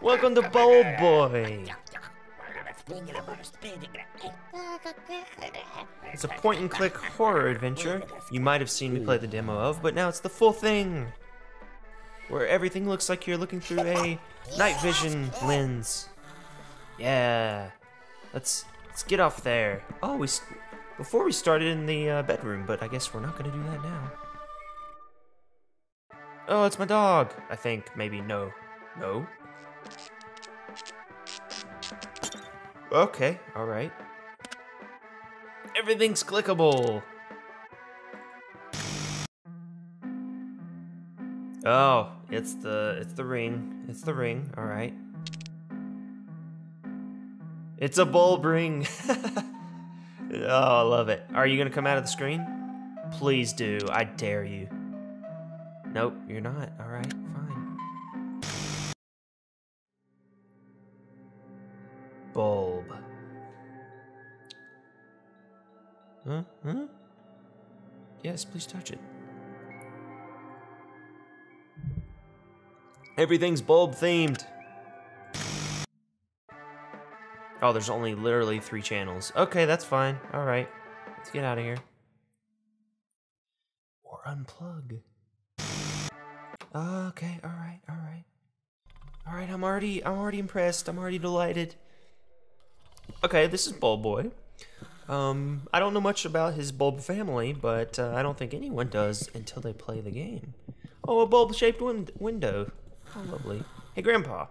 Welcome to Bulb Boy. It's a point-and-click horror adventure you might have seen me play the demo of, but now it's the full thing, where everything looks like you're looking through a night vision lens. Yeah, let's get off there. Oh, before we started in the bedroom, but I guess we're not gonna do that now. Oh, it's my dog. I think maybe no. Okay, all right. Everything's clickable. Oh, it's the ring. It's the ring. All right. It's a bulb ring. Oh, I love it. Are you gonna come out of the screen? Please do. I dare you. Nope, you're not. All right, fine. Bulb. Huh? Huh? Yes, please touch it. Everything's bulb themed. Oh, there's only literally 3 channels. Okay, that's fine. All right, let's get out of here. Or unplug. Okay, all right, all right. All right, I'm already impressed. I'm already delighted. Okay, this is Bulb Boy. I don't know much about his bulb family, but I don't think anyone does until they play the game. Oh, a bulb-shaped window. Oh, lovely. Hey, Grandpa.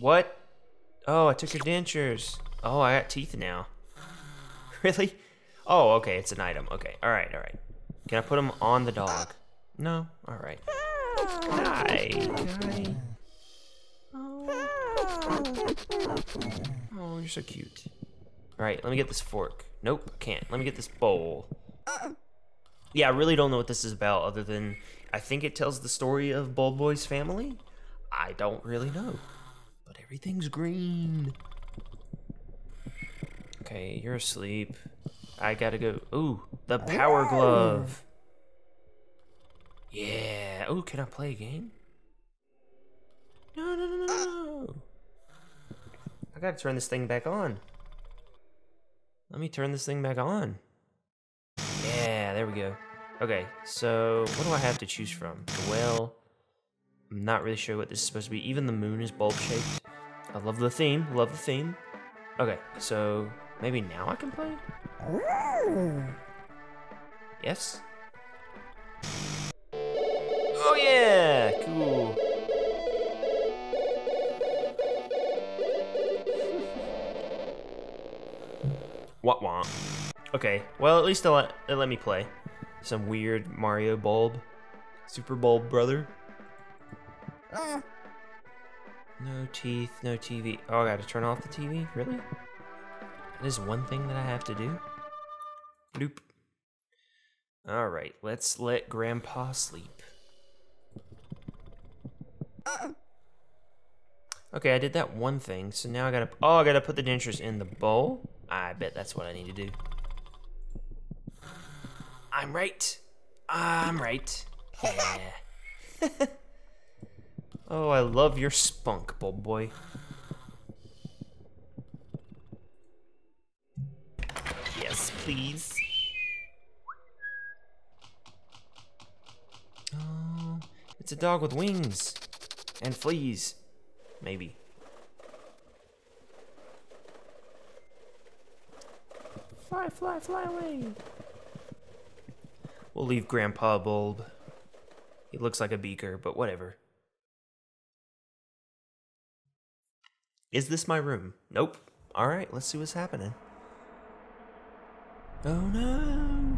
What? Oh, I took your dentures. Oh, I got teeth now. Really? Oh, okay, it's an item. Okay, all right, all right. Can I put him on the dog? No? All right. Hi. Hi. Oh, you're so cute. All right, let me get this fork. Nope, can't. Let me get this bowl. Yeah, I really don't know what this is about, other than I think it tells the story of Bulb Boy's family. I don't really know, but everything's green. Okay, you're asleep. I gotta go. Ooh, the power glove. Yeah. Ooh, can I play a game? No, no, no, no. I gotta turn this thing back on. Let me turn this thing back on. Yeah, there we go. Okay, so what do I have to choose from? Well, I'm not really sure what this is supposed to be. Even the moon is bulb-shaped. I love the theme, love the theme. Okay, so maybe now I can play? Yes? Oh yeah, cool. Wah-wah. Okay, well at least it let me play. Some weird Mario bulb. Super bulb brother. No teeth, no TV. Oh, I gotta turn off the TV? Really? That is one thing that I have to do? Bloop. Alright, let's let Grandpa sleep. Okay, I did that one thing, so now I gotta... Oh, I gotta put the dentures in the bowl? I bet that's what I need to do. I'm right. I'm right. Yeah. Oh, I love your spunk, Bulb Boy. Yes, please. Oh, it's a dog with wings and fleas, maybe. Fly, fly, fly away. We'll leave Grandpa Bulb. He looks like a beaker, but whatever. Is this my room? Nope. All right, let's see what's happening. Oh no!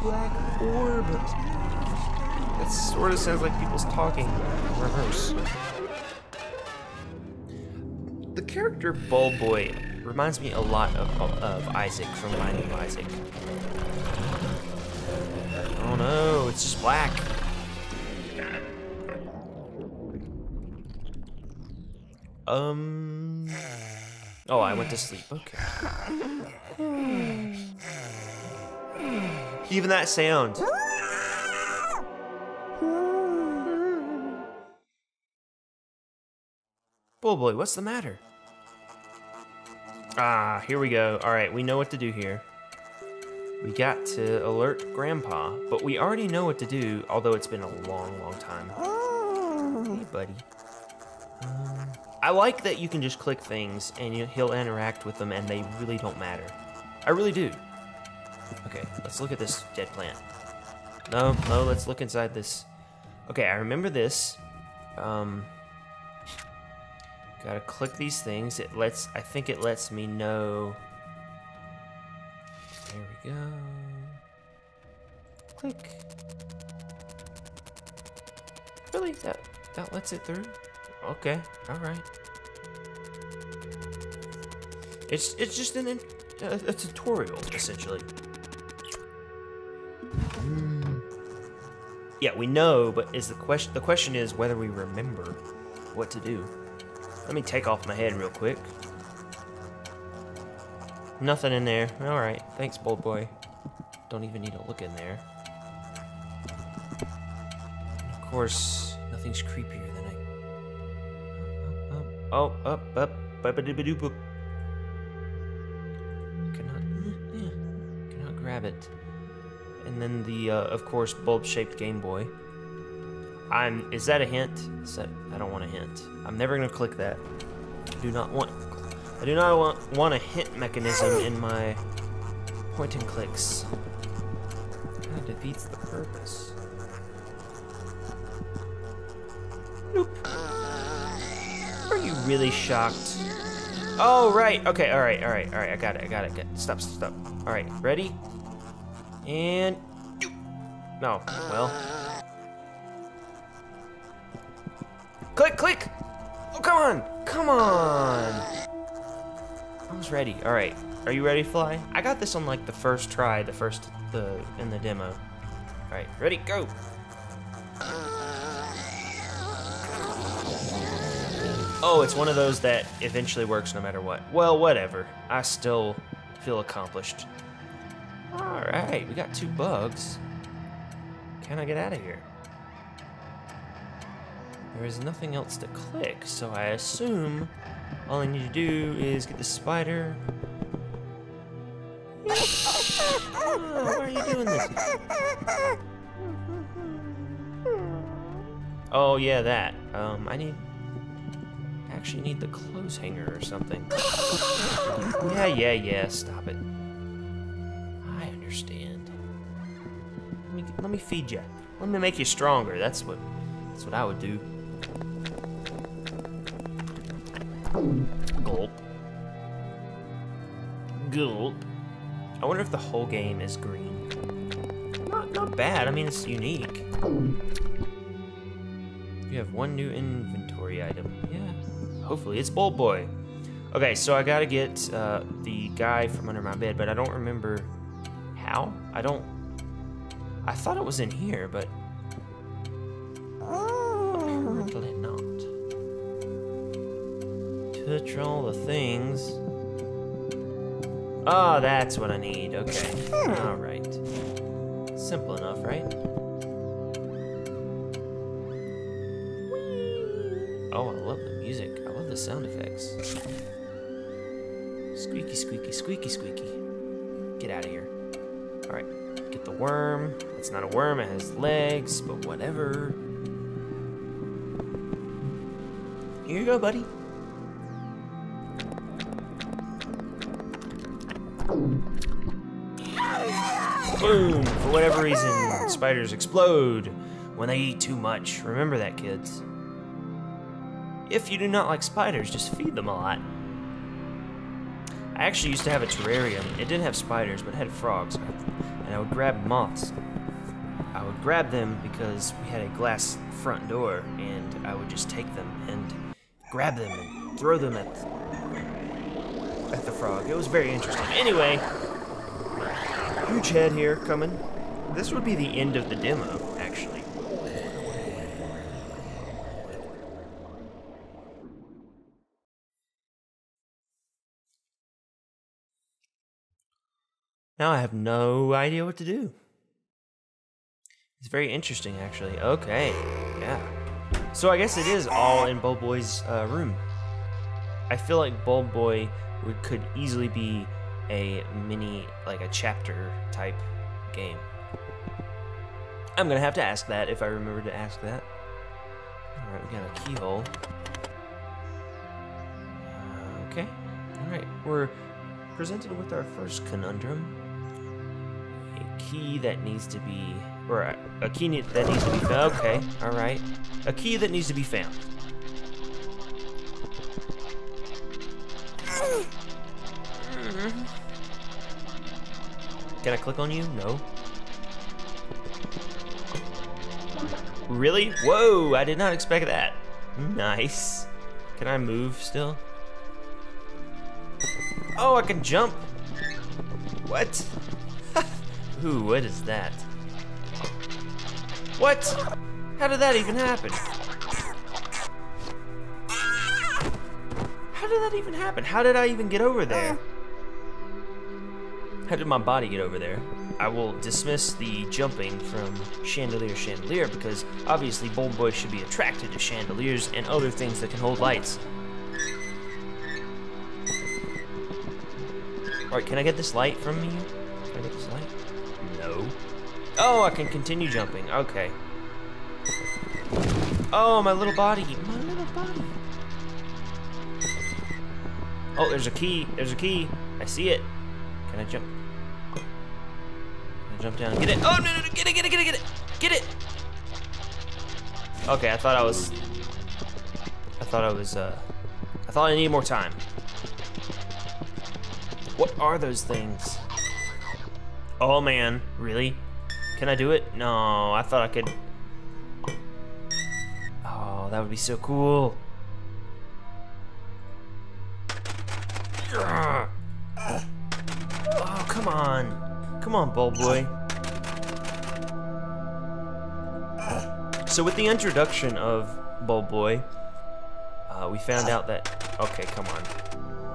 Black orb. That sort of sounds like people's talking. Rehearse. The character Bulb Boy reminds me a lot of Isaac from Finding Isaac. Oh no, it's just black. Oh, I went to sleep. Okay. Even that sound. Bulb Boy, what's the matter? Ah, here we go. All right, we know what to do here. We got to alert Grandpa, but we already know what to do, although it's been a long, long time. Hey, buddy. I like that you can just click things and he'll interact with them and they really don't matter. I really do. Okay, let's look at this dead plant. No, let's look inside this. Okay, I remember this. Gotta click these things. It lets, I think it lets me know. There we go. Click. Really? That lets it through? Okay, alright. It's just a tutorial, essentially. Yeah, we know, but is the question is whether we remember what to do. Let me take off my head real quick. Nothing in there. Alright, thanks, Bulb Boy. Don't even need to look in there. Of course, nothing's creepier than I... Oh, up, up, ba-ba-doo-ba-doo-boop. Cannot grab it. And then the, of course, bulb-shaped Game Boy. Is that a hint? I don't want a hint. I'm never gonna click that. I do not want a hint mechanism in my point-and-clicks. That defeats the purpose. Nope. Are you really shocked? Oh, right. Okay, all right. I got it. Stop. All right, ready? And... No, oh, well. Click! Oh, come on! I was ready. All right, are you ready, Fly? I got this on, like, the first try, in the demo. All right, ready, go! Oh, it's one of those that eventually works no matter what. Well, whatever. I still feel accomplished. All right, we got 2 bugs. Can I get out of here? There is nothing else to click, so I assume all I need to do is get the spider. Oh, why are you doing this? Oh, yeah, that. I actually need the clothes hanger or something. Yeah, stop it. I understand. Let me feed you. Let me make you stronger. That's what I would do. Gulp. Gulp. I wonder if the whole game is green. Not bad. I mean, it's unique. You have 1 new inventory item. Yeah. Hopefully, it's Bulb Boy. Okay, so I gotta get the guy from under my bed, but I don't remember how. I thought it was in here, but apparently not. Touch all the things. Oh, that's what I need. Okay. All right. Simple enough, right? Oh, I love the music. I love the sound effects. Squeaky, squeaky, squeaky, squeaky. Get out of here. All right, get the worm. It's not a worm, it has legs, but whatever. Here you go, buddy. Boom, for whatever reason, spiders explode when they eat too much. Remember that, kids. If you do not like spiders, just feed them a lot. I actually used to have a terrarium. It didn't have spiders, but it had frogs. And I would grab moths. I would grab them because we had a glass front door, and I would just take them and grab them and throw them at the frog. It was very interesting. Anyway, huge head here coming. This would be the end of the demo, actually. Now I have no idea what to do. It's very interesting, actually. Okay, yeah. So I guess it is all in Bulb Boy's room. I feel like Bulb Boy could easily be a mini, like a chapter type game. I'm gonna have to ask that if I remember to ask that. All right, we got a keyhole. Okay. All right, we're presented with our first conundrum. A key that needs to be, or a key that needs to be found. Okay. All right. A key that needs to be found. Can I click on you? No. Really? Whoa, I did not expect that. Nice. Can I move still? Oh, I can jump. What? Ooh, what is that? What? How did that even happen? How did that even happen? How did I even get over there? How did my body get over there? I will dismiss the jumping from chandelier to chandelier because obviously Bulb Boy should be attracted to chandeliers and other things that can hold lights. Alright, can I get this light from you? Can I get this light? No. Oh, I can continue jumping. Okay. Oh, my little body. My little body. Oh, there's a key. There's a key. I see it. Can I jump? Can I jump down and get it? Oh, no, no, no, get it. Get it. Okay, I thought I needed more time. What are those things? Oh man, really? Can I do it? No, I thought I could. Oh, that would be so cool. Ugh. Come on. Come on, Bulb Boy. So with the introduction of Bulb Boy, we found out that... Okay, come on.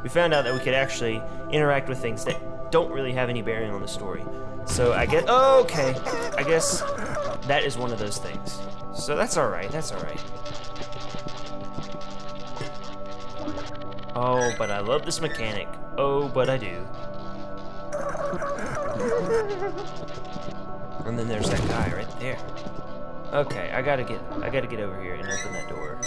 We found out that we could actually interact with things that don't really have any bearing on the story. So I guess... Oh, okay. I guess that is one of those things. So that's alright. That's alright. Oh, but I love this mechanic. Oh, but I do. And then there's that guy right there. Okay, I gotta get over here and open that door.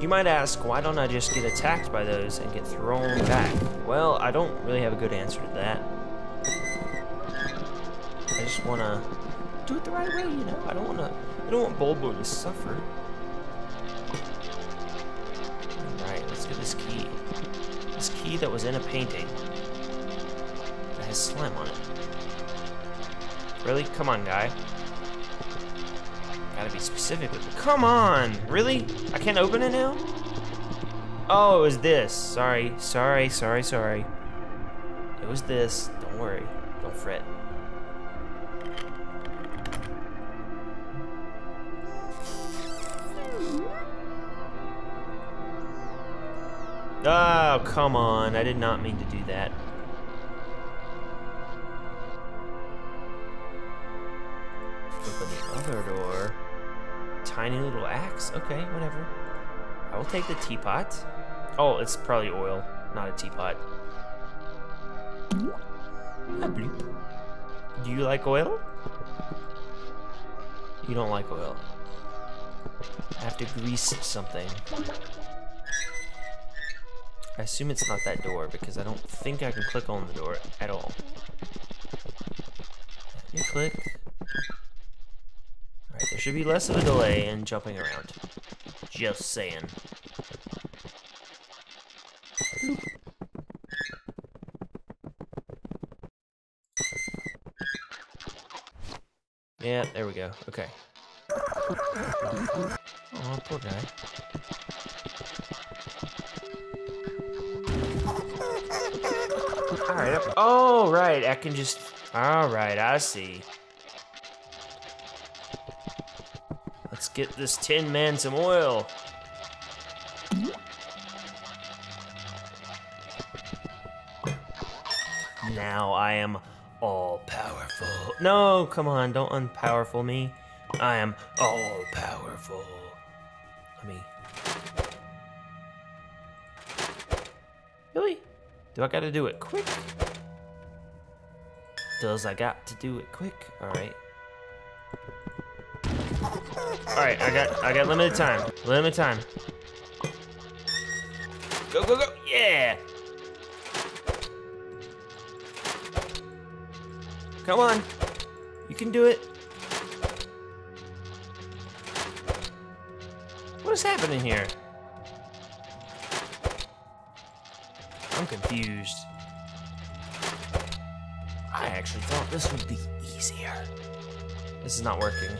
You might ask, why don't I just get attacked by those and get thrown back? Well, I don't really have a good answer to that. I just wanna do it the right way, you know. I don't want Bulb Boy to suffer. All right, let's get this key. This key that was in a painting. Slime on it. Really? Come on, guy. Gotta be specific with it. Come on! Really? I can't open it now? Oh, it was this. Sorry. It was this. Don't worry. Don't fret. Oh, come on. I did not mean to do that. Door. Tiny little axe? Okay, whatever. I will take the teapot. Oh, it's probably oil, not a teapot. Do you like oil? You don't like oil. I have to grease something. I assume it's not that door because I don't think I can click on the door at all. You click. There should be less of a delay in jumping around. Just saying. Yeah, there we go. Okay. Oh, poor guy. Alright. Oh, right. I can just... Alright, I see. Let's get this tin man some oil. Now I am all powerful. No, come on, don't unpowerful me. I am all powerful. Let me. Really? Do I gotta do it quick? Does I got to do it quick? Alright. Alright, I got limited time. Limited time. Go, go, go! Yeah! Come on! You can do it! What is happening here? I'm confused. I actually thought this would be easier. This is not working.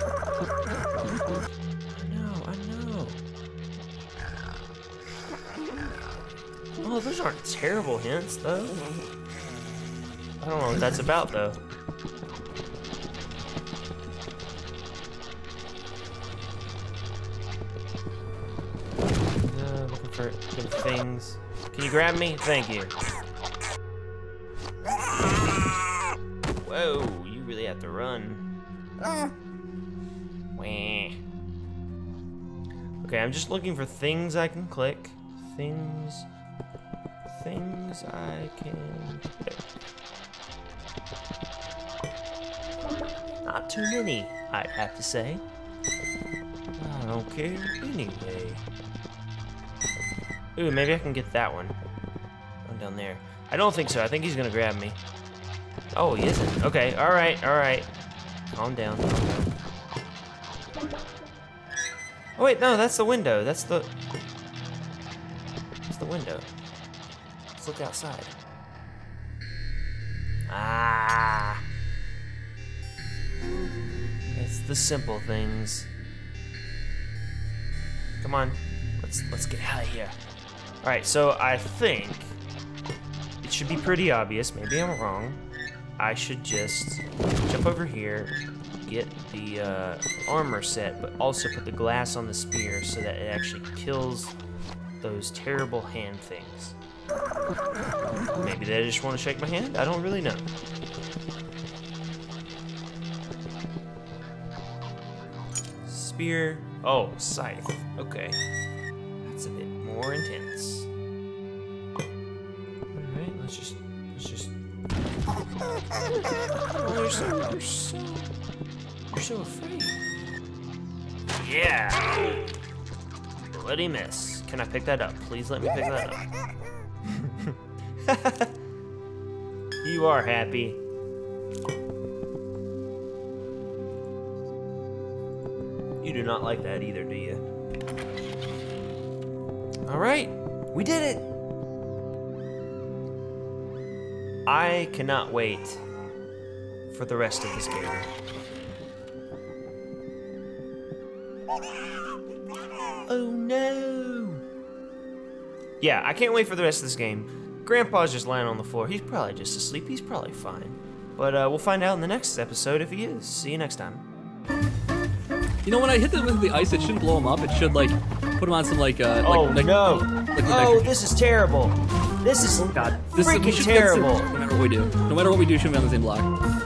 I know. Oh, those aren't terrible hints, though. I don't know what that's about, though. Looking for good things. Can you grab me? Thank you. Whoa, you really have to run. Wah. Okay, I'm just looking for things I can click. Things I can click. Not too many, I'd have to say. I don't care anyway. Ooh, maybe I can get that one. One down there. I don't think so. I think he's gonna grab me. Oh, he isn't. Okay, alright. Calm down. Oh wait, no, that's the window. That's the window. Let's look outside. Ah. It's the simple things. Come on. Let's get out of here. Alright, so I think it should be pretty obvious. Maybe I'm wrong. I should just jump over here, get the armor set, but also put the glass on the spear so that it actually kills those terrible hand things. Maybe they just want to shake my hand? I don't really know. Spear. Oh, scythe. Okay. That's a bit more intense. Alright, let's just... Oh, you're so afraid. Yeah! Bloody miss. Can I pick that up? Please let me pick that up. You are happy. You do not like that either, do you? Alright, we did it! I cannot wait for the rest of this game. Oh no! Yeah, I can't wait for the rest of this game. Grandpa's just lying on the floor. He's probably just asleep. He's probably fine. But we'll find out in the next episode if he is. See you next time. You know, when I hit them with the ice, it shouldn't blow them up. It should, like... Put him on some this is terrible. This is freaking terrible. No matter what we do, shouldn't be on the same block.